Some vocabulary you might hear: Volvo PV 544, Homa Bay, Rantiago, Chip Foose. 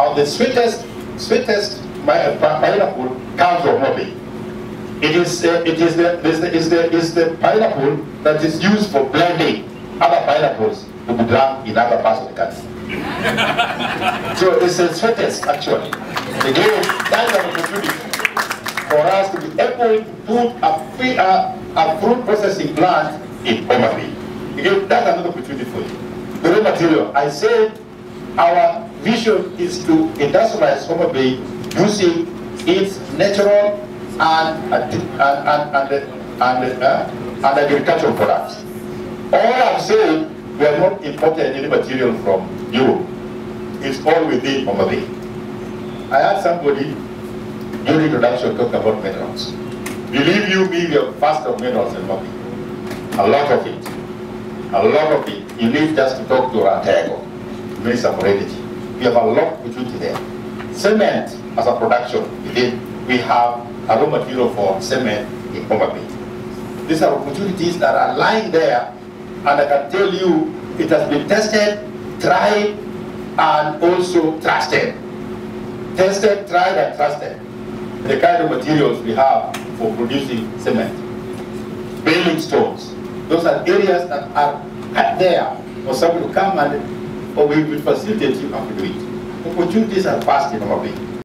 of the sweetest pineapple comes from Homa Bay. It is the pineapple that is used for blending other pineapples to be drunk in other parts of the country. So it's the sweetest, actually. Again, that's an opportunity for us to be able to put a fruit processing plant in Homa Bay. Again, that's another opportunity for you. The raw material, I said our vision is to industrialize Homa Bay using its natural and agricultural products. All I'm saying, we are not importing any material from Europe. It's all within Homa Bay. I had somebody during introduction talking about minerals. Believe you me, we are vast of minerals in Homa Bay. A lot of it. A lot of it. You need just to talk to Rantiago, Minister for Energy. We have a lot of opportunity there. Cement as a production within, we have a raw material for cement in Homa Bay. These are opportunities that are lying there, and I can tell you it has been tested, tried, and also trusted. Tested, tried, and trusted. The kind of materials we have for producing cement. Building stones. Those are areas that are out there for someone to come and, or we will facilitate you how to do it. Opportunities are vast in Homa Bay.